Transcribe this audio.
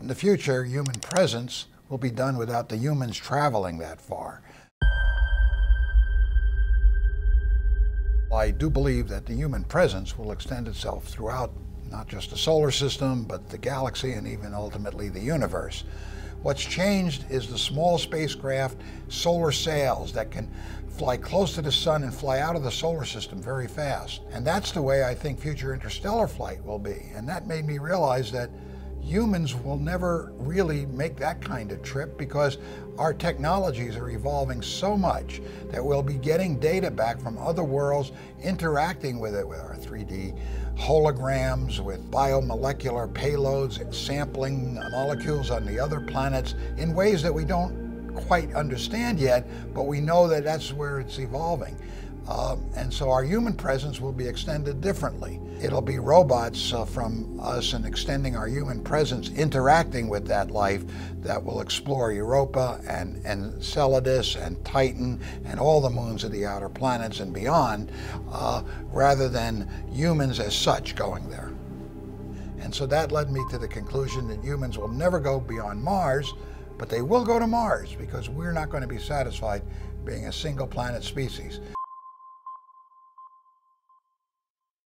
In the future, human presence will be done without the humans traveling that far. I do believe that the human presence will extend itself throughout not just the solar system, but the galaxy and even ultimately the universe. What's changed is the small spacecraft solar sails that can fly close to the sun and fly out of the solar system very fast. And that's the way I think future interstellar flight will be. And that made me realize that humans will never really make that kind of trip because our technologies are evolving so much that we'll be getting data back from other worlds, interacting with it with our 3D holograms, with biomolecular payloads, sampling molecules on the other planets in ways that we don't quite understand yet, but we know that that's where it's evolving. And so our human presence will be extended differently. It'll be robots from us and extending our human presence, interacting with that life that will explore Europa and Enceladus and Titan and all the moons of the outer planets and beyond, rather than humans as such going there. And so that led me to the conclusion that humans will never go beyond Mars, but they will go to Mars because we're not going to be satisfied being a single planet species.